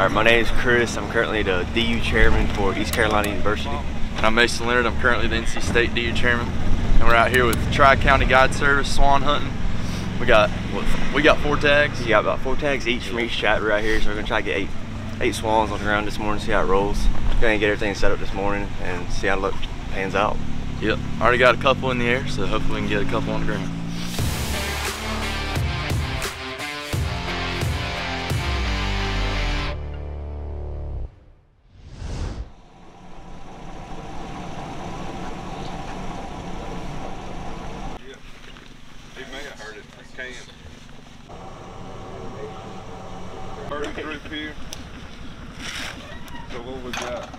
Alright, my name is Chris. I'm currently the DU chairman for East Carolina University. And I'm Mason Leonard. I'm currently the NC State DU chairman. And we're out here with Tri-County Guide Service, swan hunting. We got, four tags? We got about four tags each from each chapter right here. So we're going to try to get eight swans on the ground this morning, see how it rolls. Go ahead and get everything set up this morning and see how it pans out. Yep, already got a couple in the air, so hopefully we can get a couple on the ground. First group here. So what we got?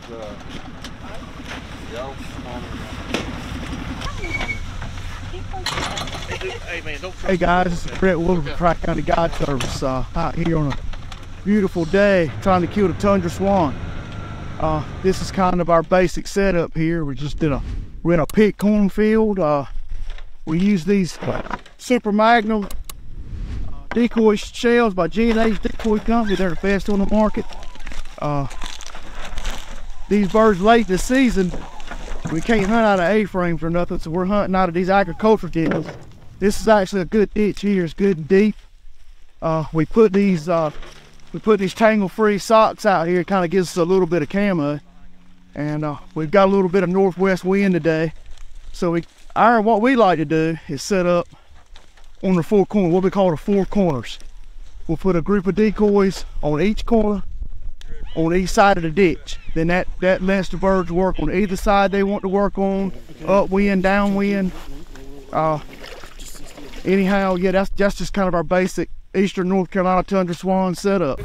Hey guys, this is Brett Woodward with Crack County Guide Service. Out here on a beautiful day, trying to kill the tundra swan. This is kind of our basic setup here. We're in a pit cornfield. We use these Super Magnum decoy shells by g Decoy Company. They're the best on the market. These birds late this season, we can't hunt out of A-frames or nothing, so we're hunting out of these agricultural ditches. This is actually a good ditch here. It's good and deep. We put these tangle-free socks out here. It kind of gives us a little bit of camo. And we've got a little bit of northwest wind today, so what we like to do is set up on the four corners, what we call the four corners. We'll put a group of decoys on each corner, on each side of the ditch. Then that lets the birds work on either side they want to work on, upwind, downwind. Anyhow, yeah, that's just kind of our basic eastern North Carolina tundra swan setup.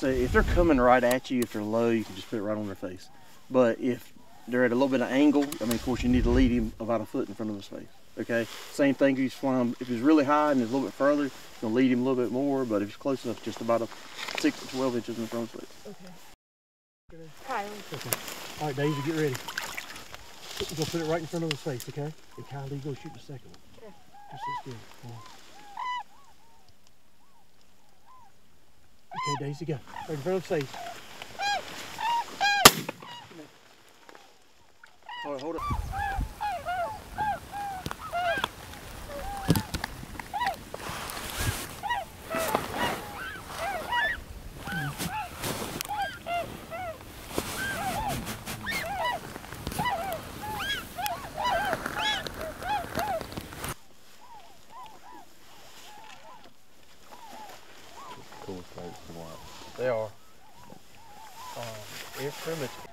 So if they're coming right at you, if they're low, you can just put it right on their face. But if they're at a little bit of angle, I mean, of course, you need to lead him about a foot in front of his face. Okay, same thing if he's flying. If he's really high and he's a little bit further, you're gonna lead him a little bit more. But if he's close enough, just about a 6 to 12 inches in front of his face. Okay. Kyle. Okay. All right, Daisy, get ready. We're gonna put it right in front of his face, okay? And Kyle, you go shoot the second one. Okay. Just sit still. Okay, Daisy, go. Right in front of his face. All right, hold it. They are. They're primitive.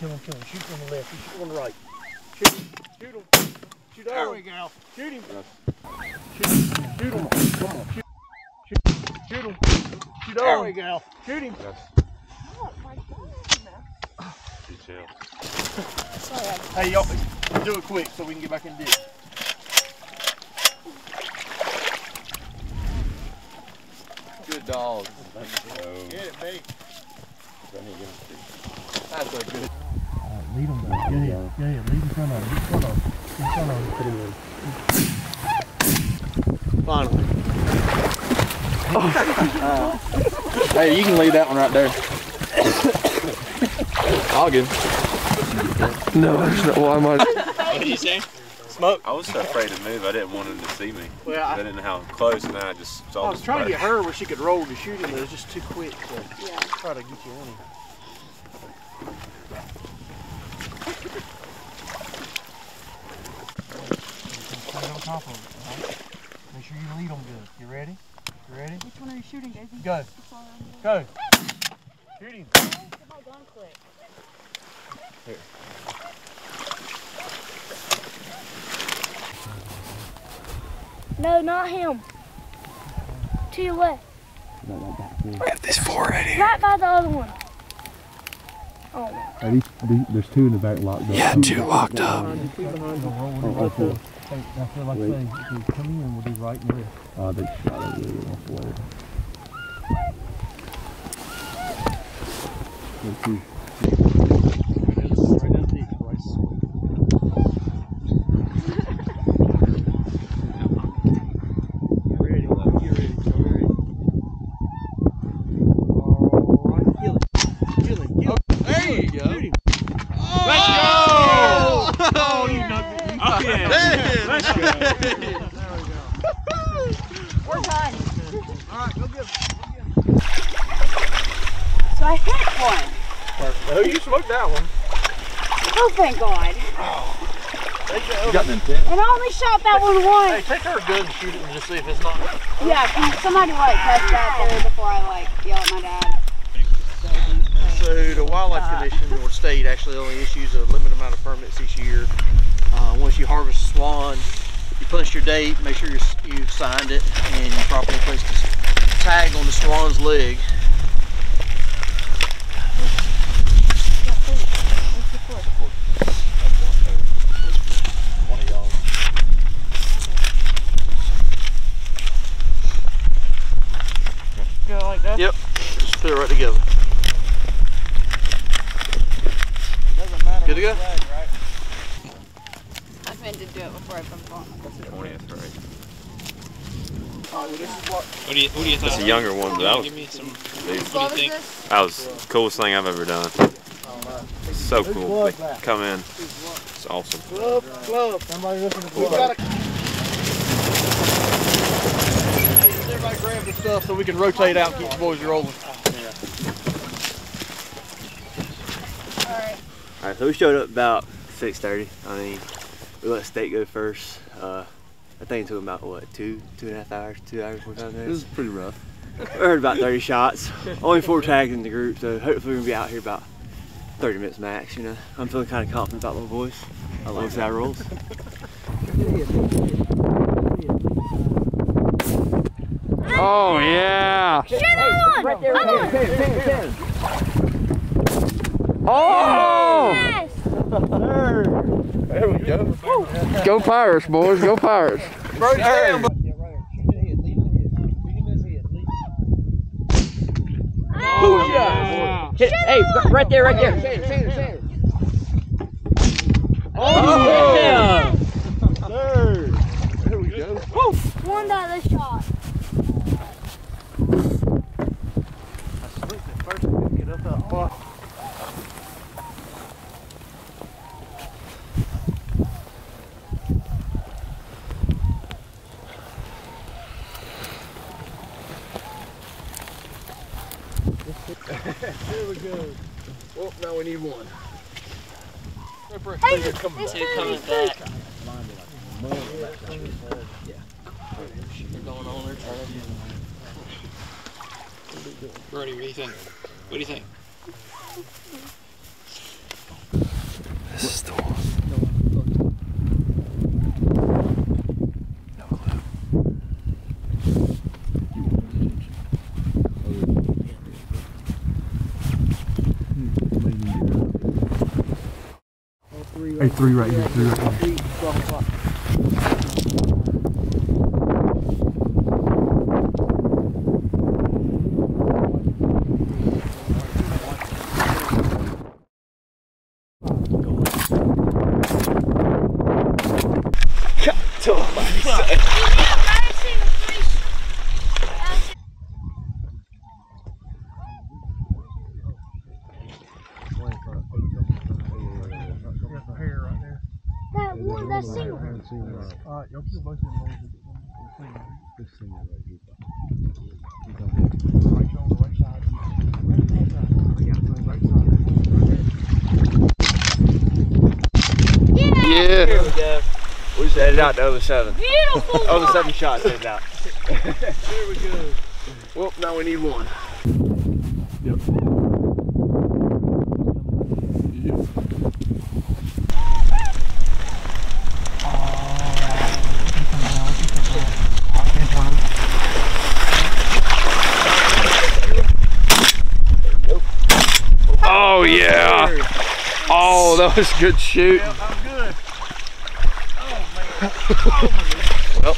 Kill him, shoot on the left, shoot on the right. Shoot him, shoot him, shoot him. There we go. Shoot him. Shoot him, shoot him. Come on, shoot him, shoot him, shoot him. There we go. Shoot him. Oh my God. Good tail. Hey, y'all, do it quick so we can get back in the ditch. Good dog. Get it, babe. That's a good. Lead him though. Yeah, lead in front of him. In front of him. Finally. Hey, you can leave that one right there. I'll give. No, there's no. Well, I might. What did you say? Smoke. I was so afraid to move. I didn't want him to see me. Well, I didn't know how close, and then I just saw. I was trying to get her where she could roll to shoot him, but it was just too quick. So yeah. Try to get you on him. On top of it. Right? Make sure you lead them good. You ready? You ready? Which one are you shooting, Daisy? Go. Go. Shoot him. Hold on quick. Here. No, not him. To your left. At this forehead here. Right by the other one. Oh. Ready? There's two in the back locked up. Yeah, two locked up. Oh, I feel like saying, come in, we'll be right in here. Oh, they shot it really well forward. Thank you. Right down deep, twice. Get ready, love. Get ready. Get ready. Alright, kill it. Kill it. Kill it. There you go. Shoot him. Oh! Let's go! Oh, you knocked it. Oh, yeah. Let's go. There we go. We're running. Alright, go give him. So I hit one. Perfect. Oh, you smoked that one. Oh, thank God. Oh. You got an intent. And I only shot that one once. Hey, take her gun and shoot it and just see if it's not. Yeah, can somebody like touch that there before I like yell at my dad? So the wildlife commission or state actually only issues a limited amount of permits each year. Once you harvest a swan, you punch your date, make sure you've signed it, and you properly place the tag on the swan's leg. Go like that? Yep, just put it right together. Doesn't matter. Good to go? To do it before I bump on. That's the 20th, right? What do you think? That's a younger one, but that was, that was the coolest thing I've ever done. So cool. They come in. It's awesome. Club. Somebody listen to the club. Hey, does everybody grab the stuff so we can rotate out and keep the boys rolling? Yeah. All right, so we showed up about 6:30. I mean, we let state go first. I think it took about, what, two and a half hours, 45 minutes? This is pretty rough. I heard about 30 shots. Only 4 tags in the group, so hopefully we're gonna be out here about 30 minutes max, you know. I'm feeling kind of confident about my voice. I love how it rolls. Oh, yeah. Shoot that one! Other one! Oh! Yes! There we go. Woo. Go Pirates, boys. Go Pirates. Right there. Oh, yeah. Hit it. Hey, right there, right there. Tanner. Oh, yeah. There we go. Woo. One dollar shot. I switched it first to get up that block. There we go. Well, now we need one. Hey, they're coming back. Two coming back. Yeah. They're going on there. Brody, what do you think? What do you think? This is the one. No clue. Hey, three right here, three right here. Yeah! Here we go. We just headed out the other seven. Beautiful! Other seven shots headed out. There we go. Well, now we need one. Yep. Oh yeah! Oh, that was good shooting. Yeah, I'm good. Oh man! Oh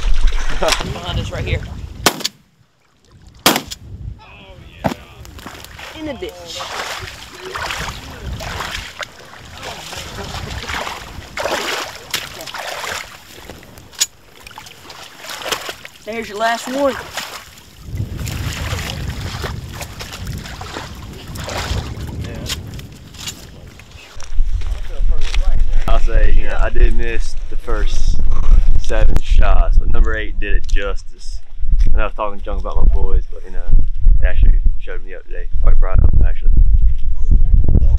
my God! Behind us, right here. Oh yeah! In the ditch. There's your last one. I did miss the first seven shots, but number 8 did it justice. And I was talking junk about my boys, but you know, they actually showed me up today. Quite proud of them, actually. Oh,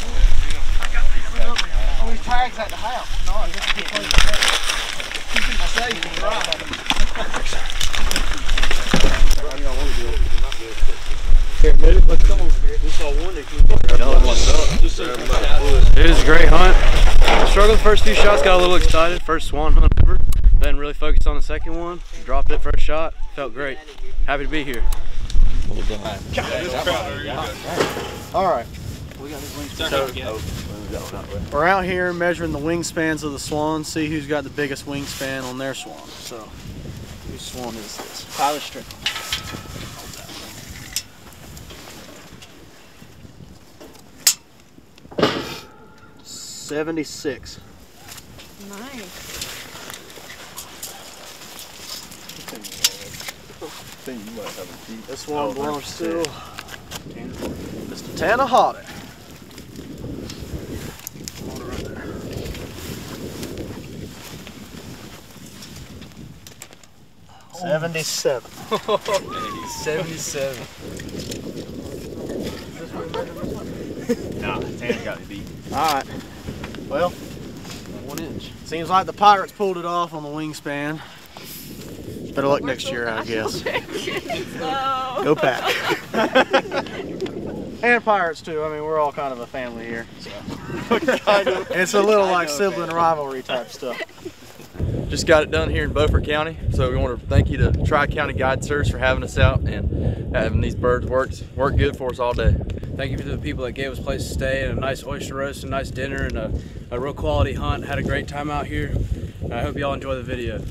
these tags at the house. No, I just keep playing the tag. It was a great hunt. Struggled the first few shots, got a little excited. First swan hunt ever. Then really focused on the second one. Dropped it first shot. Felt great. Happy to be here. Well done. All right. We're out here measuring the wingspans of the swans. See who's got the biggest wingspan on their swan. So, whose swan is this? Tyler Strickland. $76. Nice. This one belongs still. Mr. Tanner Hodder. Oh. 77. 77. Nah, Tanner got me beat. All right. Well, 1 inch. Seems like the Pirates pulled it off on the wingspan. Better luck next year, I guess. Go Pack. And Pirates, too. I mean, we're all kind of a family here. So. It's a little like sibling rivalry type stuff. Just got it done here in Beaufort County. So we want to thank you to Tri-County Guide Service for having us out and having these birds work good for us all day. Thank you to the people that gave us a place to stay and a nice oyster roast, a nice dinner, and a real quality hunt. Had a great time out here. I hope y'all enjoy the video.